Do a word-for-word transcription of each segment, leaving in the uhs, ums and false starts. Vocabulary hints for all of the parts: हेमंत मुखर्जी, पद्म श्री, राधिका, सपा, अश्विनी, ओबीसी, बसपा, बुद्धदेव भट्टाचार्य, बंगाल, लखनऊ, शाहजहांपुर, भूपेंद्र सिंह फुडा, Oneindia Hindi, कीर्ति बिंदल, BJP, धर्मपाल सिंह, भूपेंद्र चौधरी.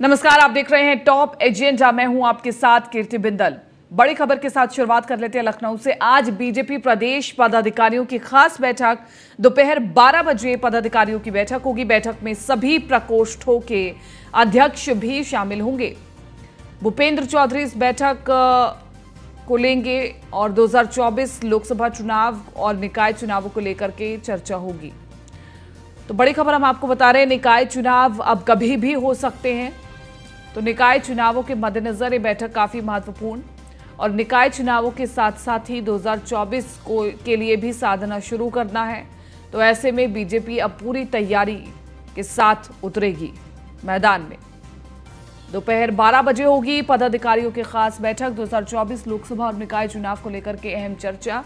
नमस्कार, आप देख रहे हैं टॉप एजेंडा। मैं हूं आपके साथ कीर्ति बिंदल। बड़ी खबर के साथ शुरुआत कर लेते हैं लखनऊ से। आज बीजेपी प्रदेश पदाधिकारियों की खास बैठक, दोपहर बारह बजे पदाधिकारियों की बैठक होगी। बैठक में सभी प्रकोष्ठों के अध्यक्ष भी शामिल होंगे। भूपेंद्र चौधरी इस बैठक को लेंगे और दो हज़ार चौबीस लोकसभा चुनाव और निकाय चुनावों को लेकर के चर्चा होगी। तो बड़ी खबर हम आपको बता रहे हैं, निकाय चुनाव अब कभी भी हो सकते हैं, तो निकाय चुनावों के मद्देनजर ये बैठक काफी महत्वपूर्ण और निकाय चुनावों के साथ साथ ही दो हज़ार चौबीस को के लिए भी साधना शुरू करना है। तो ऐसे में बीजेपी अब पूरी तैयारी के साथ उतरेगी मैदान में। दोपहर बारह बजे होगी पदाधिकारियों की खास बैठक, दो हज़ार चौबीस लोकसभा और निकाय चुनाव को लेकर के अहम चर्चा।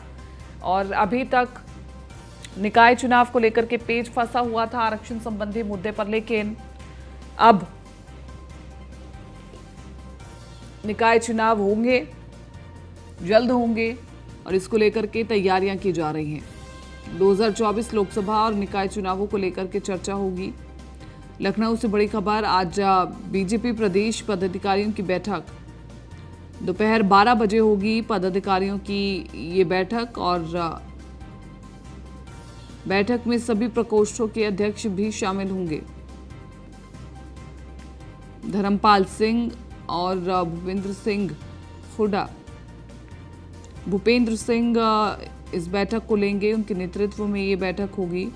और अभी तक निकाय चुनाव को लेकर के पेच फंसा हुआ था आरक्षण संबंधी मुद्दे पर, लेकिन अब निकाय चुनाव होंगे, जल्द होंगे और इसको लेकर के तैयारियां की जा रही हैं। दो हज़ार चौबीस लोकसभा और निकाय चुनावों को लेकर के चर्चा होगी। लखनऊ से बड़ी खबर, आज बीजेपी प्रदेश पदाधिकारियों की बैठक दोपहर बारह बजे होगी। पदाधिकारियों की ये बैठक और बैठक में सभी प्रकोष्ठों के अध्यक्ष भी शामिल होंगे। धर्मपाल सिंह और भूपेंद्र सिंह फुडा भूपेंद्र सिंह इस बैठक को लेंगे, उनके नेतृत्व में ये बैठक होगी।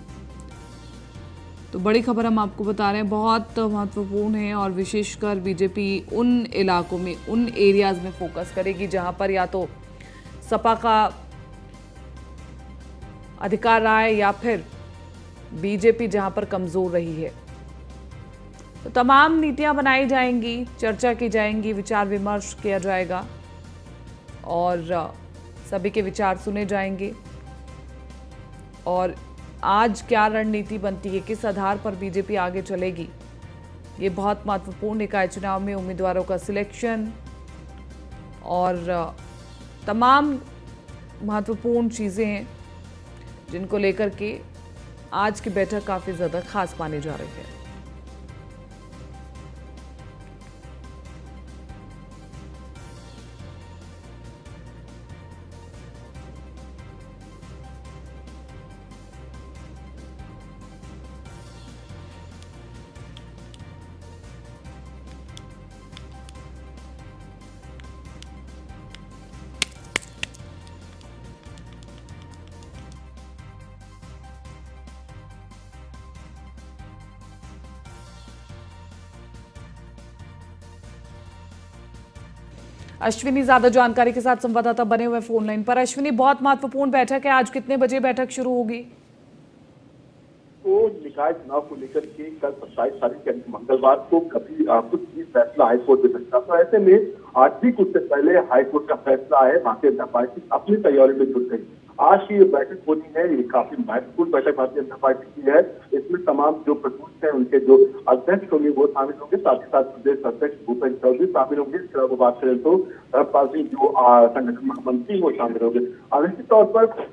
तो बड़ी खबर हम आपको बता रहे हैं, बहुत महत्वपूर्ण है और विशेषकर बीजेपी उन इलाकों में, उन एरियाज में फोकस करेगी जहां पर या तो सपा का अधिकार रहा है या फिर बीजेपी जहां पर कमजोर रही है। तो तमाम नीतियां बनाई जाएंगी, चर्चा की जाएंगी, विचार विमर्श किया जाएगा और सभी के विचार सुने जाएंगे। और आज क्या रणनीति बनती है, किस आधार पर बीजेपी आगे चलेगी, ये बहुत महत्वपूर्ण। निकाय चुनाव में उम्मीदवारों का सिलेक्शन और तमाम महत्वपूर्ण चीज़ें हैं जिनको लेकर के आज की बैठक काफ़ी ज़्यादा खास मानी जा रही है। अश्विनी ज्यादा जानकारी के साथ संवाददाता बने हुए फोन लाइन पर। अश्विनी, बहुत महत्वपूर्ण बैठक है आज, कितने बजे बैठक शुरू होगी? तो निकाय चुनाव को लेकर के कल सत्ताईस तारीख यानी मंगलवार को कभी कुछ भी फैसला हाईकोर्ट दे सकता, तो ऐसे में आज भी कुछ दिन पहले हाईकोर्ट का फैसला आया। भारतीय जनता पार्टी अपनी तैयारी में जुट गई। आज की ये बैठक होनी है, ये काफी महत्वपूर्ण बैठक भारतीय जनता पार्टी की है। इसमें तमाम जो प्रकोष्ठ हैं उनके जो अध्यक्ष होंगे वो शामिल होंगे, साथ ही साथ प्रदेश अध्यक्ष भूपेंद्र चौधरी शामिल होंगे। इसके अलावा बात करें तो धर्मपाल सिंह जो संगठन महामंत्री वो शामिल होंगे। निश्चित तौर पर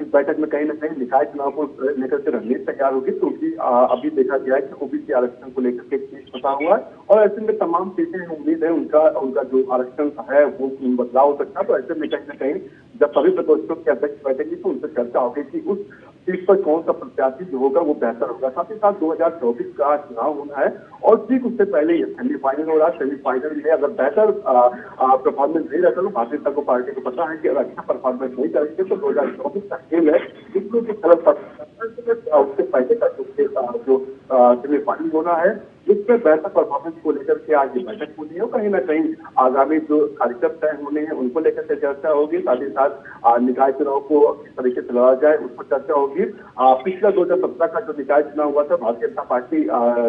इस बैठक में कहीं ना कहीं निकाय चुनाव को लेकर के रणनीति तैयार होगी, क्योंकि अभी देखा गया है कि ओबीसी आरक्षण को लेकर के केस फंसा हुआ है और ऐसे में तमाम सीटें उम्मीद है उनका उनका जो आरक्षण है वो बदलाव हो सकता है। तो ऐसे में कहीं ना कहीं जब सभी प्रकोष्ठों के अध्यक्ष बैठेंगे तो उनसे चर्चा होगी कि उस सीट पर कौन सा प्रत्याशी जो होगा वो बेहतर होगा। साथ ही साथ दो हजार चौबीस का चुनाव होना है और ठीक उससे पहले ये सेमीफाइनल हो रहा है। सेमीफाइनल में अगर बेहतर परफॉर्मेंस नहीं रहता तो भारतीय जनता पार्टी को पता है कि अगर अच्छा परफॉर्मेंस नहीं करेंगे तो दो हजार चौबीस का खेल है, इसलिए जो गलत पड़ता है उसके पहले का जो सेमीफाइनल होना है इसमें बेहतर परफॉर्मेंस को लेकर के आज ये बैठक होनी है। कहीं ना कहीं आगामी जो कार्यक्रम तय होने हैं उनको लेकर के चर्चा होगी, साथ ही साथ निकाय चुनाव को किस तरीके से लड़ा जाए उस पर चर्चा होगी। पिछला दो हजार सत्रह का जो निकाय चुनाव हुआ था, भारतीय जनता पार्टी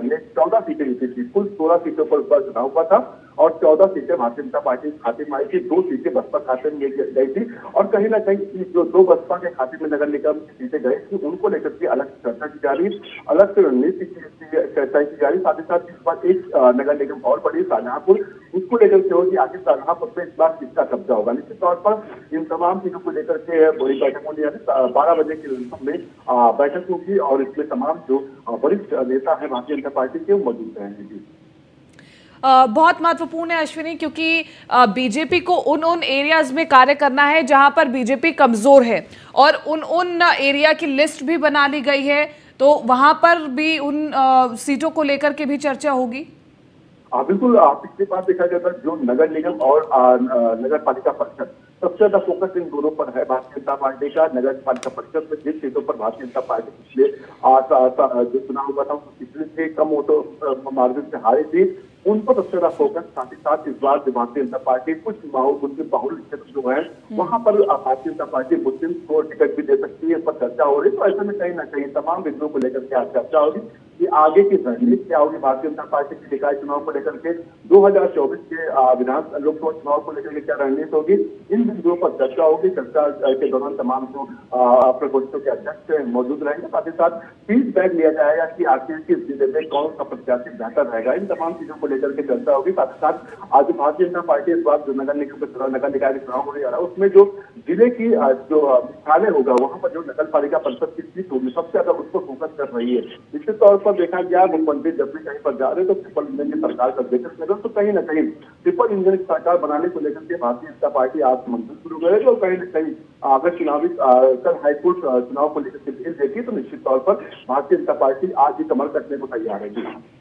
ने चौदह सीटें जीती थी, कुल सोलह सीटों पर उसका चुनाव हुआ था और चौदह सीटें भारतीय जनता पार्टी के खाते में आई थी, दो सीटें बसपा खाते में गई थी और कहीं ना कहीं जो दो बसपा के खाते में नगर निगम की सीटें गई थी उनको लेकर के अलग चर्चा की जा रही, अलग से रणनीति की चर्चा की जा रही। साथ ही साथ इस बार एक नगर निगम और बढ़ी शाहजहांपुर, उसको लेकर के होगी आगे शाहजहांपुर पे इस बार किसका कब्जा होगा। निश्चित तौर पर इन तमाम चीजों को लेकर के बड़ी बैठक होने जा रही, बारह बजे के लगभग में बैठक होगी और इसमें तमाम जो वरिष्ठ नेता है भारतीय जनता पार्टी के वो मौजूद रहेंगे। बहुत महत्वपूर्ण है अश्विनी, क्योंकि बीजेपी को उन उन एरियाज में कार्य करना है जहां पर बीजेपी कमजोर है, और उन उन एरिया की लिस्ट भी बना ली गई है, तो वहां पर भी उन आ, सीटों को लेकर के भी चर्चा होगी। बिल्कुल, पिछले बार देखा जाए तो जो नगर निगम और आ, नगर पालिका परिषद, सबसे ज्यादा फोकस इन दोनों पर है भारतीय जनता पार्टी का। नगर पालिका परिषद में जिस सीटों पर भारतीय जनता पार्टी पिछले जो चुनाव हुआ था पिछले से कम वोटों मार्जिन से हारे थे, उन पर सबसे ज्यादा फोकस। साथ ही साथ इस बार भारतीय जनता पार्टी कुछ मुस्लिम बाहुल क्षेत्र जो है वहां पर भारतीय जनता पार्टी मुस्लिम को टिकट भी दे सकती है, इस पर चर्चा हो रही है। तो ऐसे में कहीं ना कहीं तमाम विषयों को लेकर के आज चर्चा होगी कि आगे की रणनीति क्या होगी भारतीय जनता पार्टी के निकाय चुनाव को लेकर के, दो हज़ार चौबीस के विधानसभा लोकसभा चुनाव को लेकर के क्या रणनीति होगी, इन बिंदुओं पर चर्चा होगी। चर्चा के दौरान तमाम जो प्रकोष्ठों के अध्यक्ष मौजूद रहेंगे, साथ ही साथ फीडबैक लिया जाएगा कि आखिर किस जिले में कौन सा प्रत्याशी बेहतर रहेगा, इन तमाम चीजों को लेकर के चर्चा होगी। साथ ही साथ आज भारतीय जनता पार्टी इस बार जो नगर निगम के चुनाव नगर निकाय के चुनाव होने जा रहा है, उसमें जो जिले की जो मुख्यालय होगा वहां पर जो नगर पालिका परिषद की सीट होगी सबसे ज्यादा उस पर फोकस कर रही है। निश्चित तौर पर देखा गया मुख्यमंत्री जब भी कहीं पर जा रहे तो ट्रिपल इंजन की सरकार का जिक्र करें, तो कहीं ना कहीं ट्रिपल इंजन की सरकार बनाने को लेकर के भारतीय जनता पार्टी आज मंथन शुरू करे, तो कहीं ना कहीं अगर चुनावी कल हाईकोर्ट चुनाव को लेकर देखिए तो निश्चित तौर पर भारतीय जनता पार्टी आज ही कमर कटने को तैयार है।